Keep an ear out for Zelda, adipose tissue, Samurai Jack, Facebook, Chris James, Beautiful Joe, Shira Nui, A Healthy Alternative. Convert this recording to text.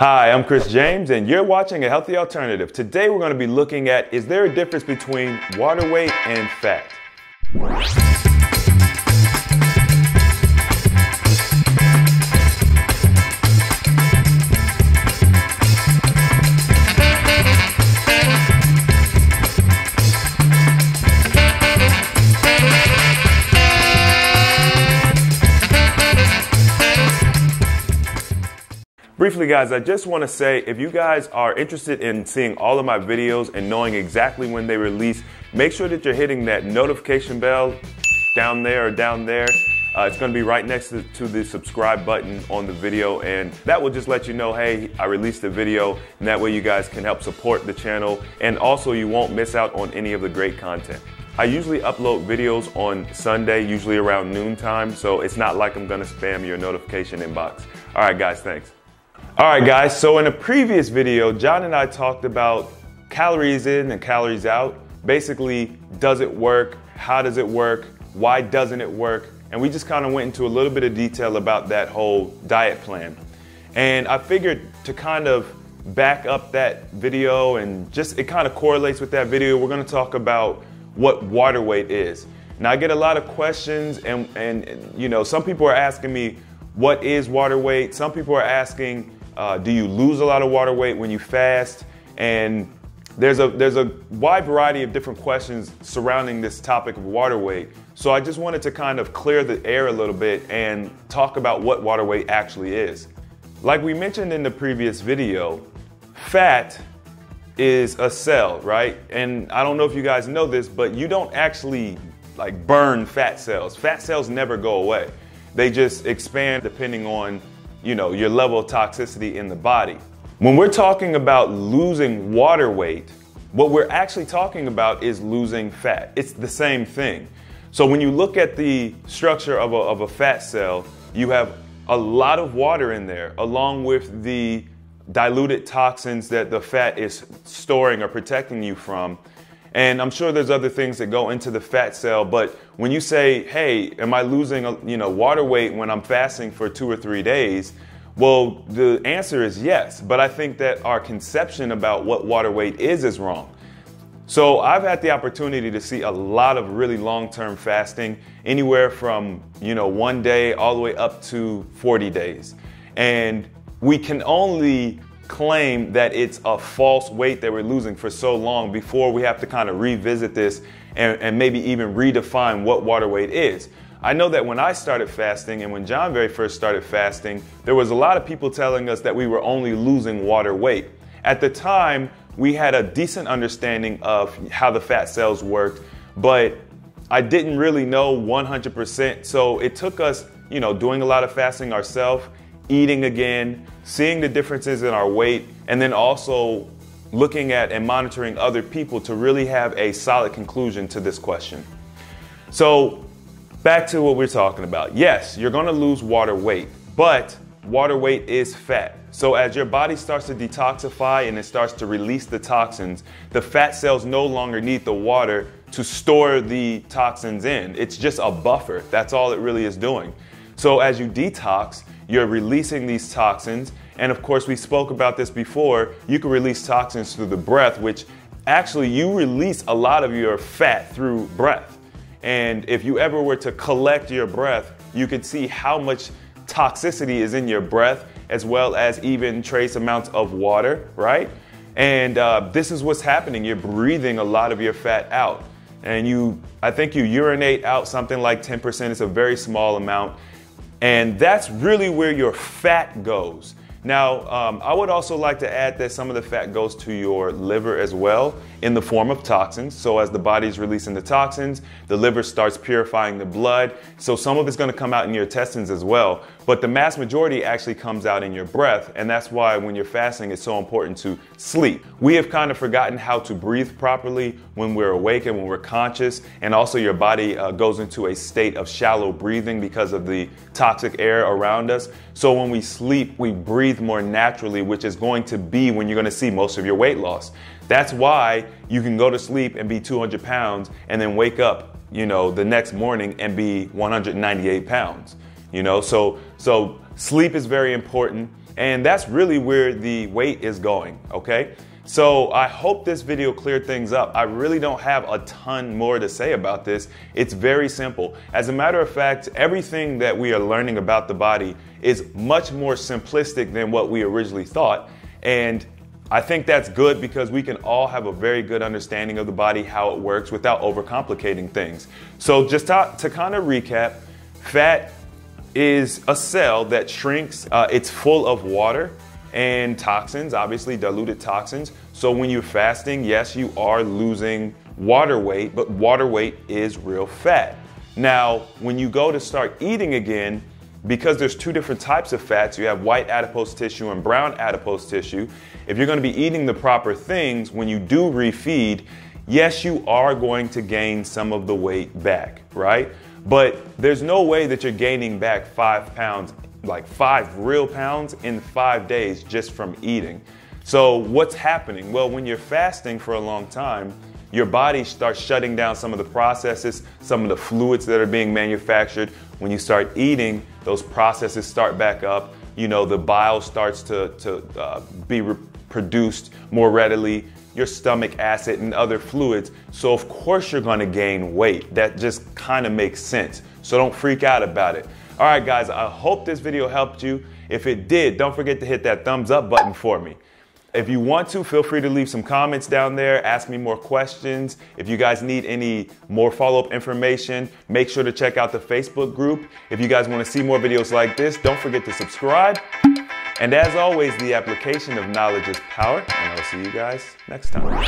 Hi, I'm Chris James and you're watching A Healthy Alternative. Today we're going to be looking at, is there a difference between water weight and fat? Briefly guys, I just want to say if you guys are interested in seeing all of my videos and knowing exactly when they release, make sure that you're hitting that notification bell down there or down there. It's going to be right next to the subscribe button on the video, and that will just let you know, hey, I released a video, and that way you guys can help support the channel, and also you won't miss out on any of the great content. I usually upload videos on Sunday, usually around noontime, so it's not like I'm going to spam your notification inbox. Alright guys, thanks. Alright guys, so in a previous video, John and I talked about calories in and calories out. Basically, does it work? How does it work? Why doesn't it work? And we just kind of went into a little bit of detail about that whole diet plan. And I figured to kind of back up that video and just, it kind of correlates with that video, we're going to talk about what water weight is. Now I get a lot of questions and you know, some people are asking me, what is water weight? Some people are asking, do you lose a lot of water weight when you fast? And there's a wide variety of different questions surrounding this topic of water weight. So I just wanted to kind of clear the air a little bit and talk about what water weight actually is. Like we mentioned in the previous video, fat is a cell, right? And I don't know if you guys know this, but you don't actually like burn fat cells. Fat cells never go away. They just expand depending on, you know, your level of toxicity in the body. When we're talking about losing water weight, what we're actually talking about is losing fat. It's the same thing. So when you look at the structure of a fat cell, you have a lot of water in there, along with the diluted toxins that the fat is storing or protecting you from. And I'm sure there's other things that go into the fat cell, but when you say, hey, am I losing water weight when I'm fasting for 2 or 3 days? Well, the answer is yes, but I think that our conception about what water weight is wrong. So I've had the opportunity to see a lot of really long-term fasting, anywhere from 1 day all the way up to 40 days. And we can only claim that it's a false weight that we're losing for so long before we have to kind of revisit this and maybe even redefine what water weight is. I know that when I started fasting and when John very first started fasting, there was a lot of people telling us that we were only losing water weight. At the time, we had a decent understanding of how the fat cells worked, but I didn't really know 100%. So it took us, doing a lot of fasting ourselves, eating again, seeing the differences in our weight, and then also looking at and monitoring other people to really have a solid conclusion to this question. So back to what we're talking about. Yes, you're gonna lose water weight, but water weight is fat. So as your body starts to detoxify and it starts to release the toxins, the fat cells no longer need the water to store the toxins in. It's just a buffer. That's all it really is doing. So as you detox, you're releasing these toxins, and of course we spoke about this before, you can release toxins through the breath, which actually you release a lot of your fat through breath. And if you ever were to collect your breath, you could see how much toxicity is in your breath, as well as even trace amounts of water, right? And this is what's happening, you're breathing a lot of your fat out. And I think you urinate out something like 10%, it's a very small amount. And that's really where your fat goes. Now, I would also like to add that some of the fat goes to your liver as well in the form of toxins. So as the body's releasing the toxins, the liver starts purifying the blood. So some of it's gonna come out in your intestines as well, but the mass majority actually comes out in your breath. And that's why when you're fasting, it's so important to sleep. We have kind of forgotten how to breathe properly when we're awake and when we're conscious. And also your body goes into a state of shallow breathing because of the toxic air around us. So when we sleep, we breathe more naturally, which is going to be when you're going to see most of your weight loss. That's why you can go to sleep and be 200 pounds and then wake up, the next morning and be 198 pounds, so sleep is very important. And that's really where the weight is going, okay? So I hope this video cleared things up. I really don't have a ton more to say about this. It's very simple. As a matter of fact, everything that we are learning about the body is much more simplistic than what we originally thought. And I think that's good because we can all have a very good understanding of the body, how it works, without overcomplicating things. So just to kind of recap, fat is a cell that shrinks. It's full of water and toxins, obviously diluted toxins. So when you're fasting, yes, you are losing water weight, but water weight is real fat. Now, when you go to start eating again, because there's two different types of fats, you have white adipose tissue and brown adipose tissue. If you're going to be eating the proper things, when you do refeed, yes, you are going to gain some of the weight back, right? But there's no way that you're gaining back 5 pounds, like 5 real pounds in 5 days just from eating. So what's happening? Well, when you're fasting for a long time, your body starts shutting down some of the processes, some of the fluids that are being manufactured. When you start eating, those processes start back up. You know, the bile starts to be produced more readily, your stomach acid and other fluids. So of course you're gonna gain weight. That just kind of makes sense. So don't freak out about it. All right, guys, I hope this video helped you. If it did, don't forget to hit that thumbs up button for me. If you want to, feel free to leave some comments down there, ask me more questions. If you guys need any more follow-up information, make sure to check out the Facebook group. If you guys want to see more videos like this, don't forget to subscribe. And as always, the application of knowledge is power, and I'll see you guys next time.